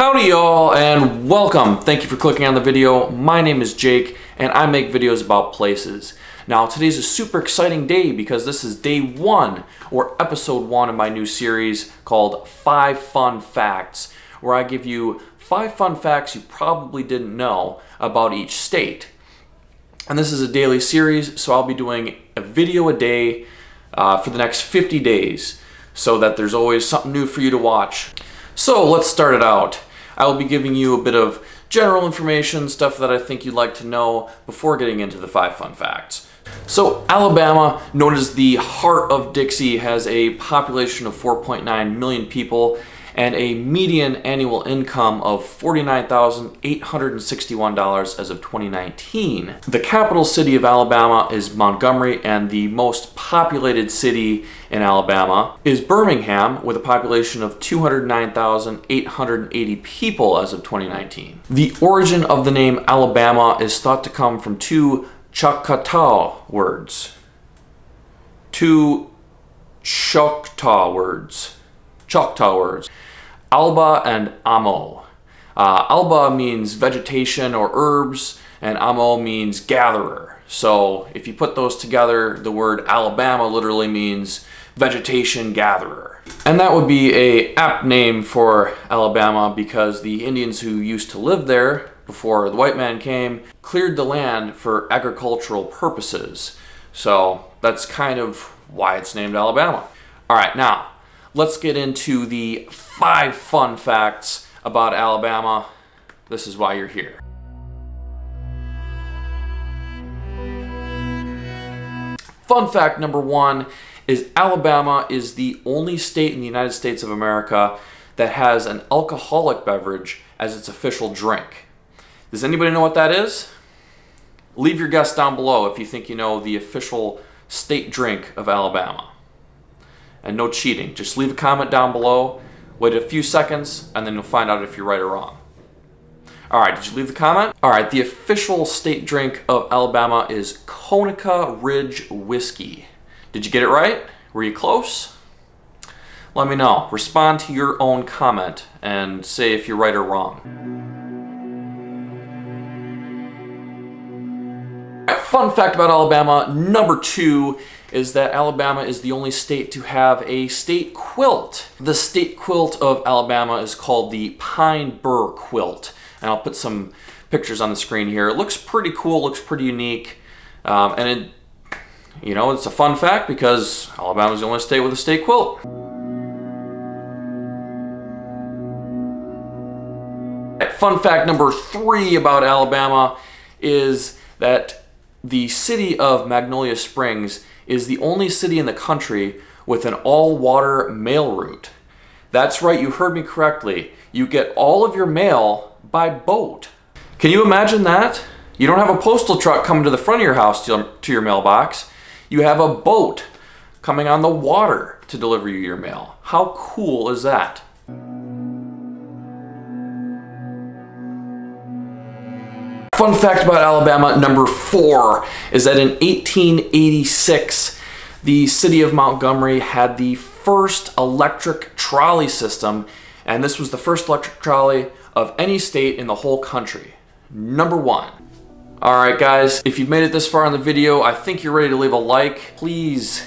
Howdy y'all and welcome. Thank you for clicking on the video. My name is Jake and I make videos about places. Now today's a super exciting day because this is day one or episode one of my new series called 5 Fun Facts, where I give you 5 fun facts you probably didn't know about each state. And this is a daily series, so I'll be doing a video a day for the next 50 days so that there's always something new for you to watch. So let's start it out. I will be giving you a bit of general information, stuff that I think you'd like to know before getting into the 5 fun facts. So Alabama, known as the heart of Dixie, has a population of 4.9 million people and a median annual income of $49,861 as of 2019. The capital city of Alabama is Montgomery, and the most populated city in Alabama is Birmingham, with a population of 209,880 people as of 2019. The origin of the name Alabama is thought to come from two Choctaw words. Alba and Amo. Alba means vegetation or herbs, and Amo means gatherer. So if you put those together, the word Alabama literally means vegetation gatherer. And that would be an apt name for Alabama because the Indians who used to live there before the white man came cleared the land for agricultural purposes. So that's kind of why it's named Alabama. All right, now, let's get into the 5 fun facts about Alabama. This is why you're here. Fun fact number one is Alabama is the only state in the United States of America that has an alcoholic beverage as its official drink. Does anybody know what that is? Leave your guess down below if you think you know the official state drink of Alabama. And no cheating, just leave a comment down below, wait a few seconds, and then you'll find out if you're right or wrong. All right, did you leave the comment? All right, the official state drink of Alabama is Conecuh Ridge Whiskey. Did you get it right? Were you close? Let me know. Respond to your own comment and say if you're right or wrong. All right, fun fact about Alabama number two is that Alabama is the only state to have a state quilt. The state quilt of Alabama is called the Pine Burr Quilt. And I'll put some pictures on the screen here. It looks pretty cool, looks pretty unique. And you know, it's a fun fact because Alabama is the only state with a state quilt. Fun fact number three about Alabama is that the city of Magnolia Springs is the only city in the country with an all-water mail route. That's right, you heard me correctly. You get all of your mail by boat. Can you imagine that? You don't have a postal truck coming to the front of your house to your mailbox. You have a boat coming on the water to deliver you your mail. How cool is that? Fun fact about Alabama number four is that in 1886, the city of Montgomery had the first electric trolley system, and this was the first electric trolley of any state in the whole country. Number one. All right, guys, if you've made it this far in the video, I think you're ready to leave a like. Please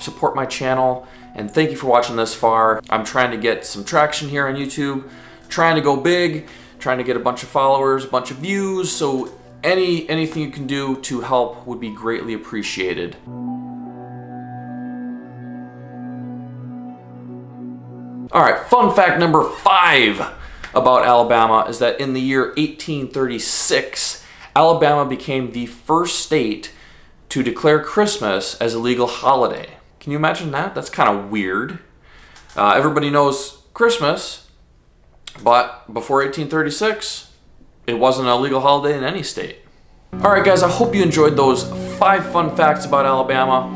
support my channel, and thank you for watching this far. I'm trying to get some traction here on YouTube, trying to go big, trying to get a bunch of followers, a bunch of views, so anything you can do to help would be greatly appreciated. All right, fun fact number five about Alabama is that in the year 1836, Alabama became the first state to declare Christmas as a legal holiday. Can you imagine that? That's kind of weird. Everybody knows Christmas, but before 1836, it wasn't a legal holiday in any state. All right, guys, I hope you enjoyed those 5 fun facts about Alabama.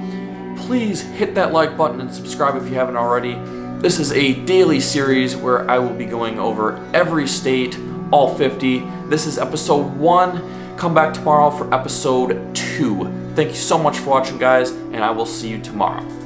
Please hit that like button and subscribe if you haven't already. This is a daily series where I will be going over every state, all 50. This is episode 1. Come back tomorrow for episode 2. Thank you so much for watching, guys, and I will see you tomorrow.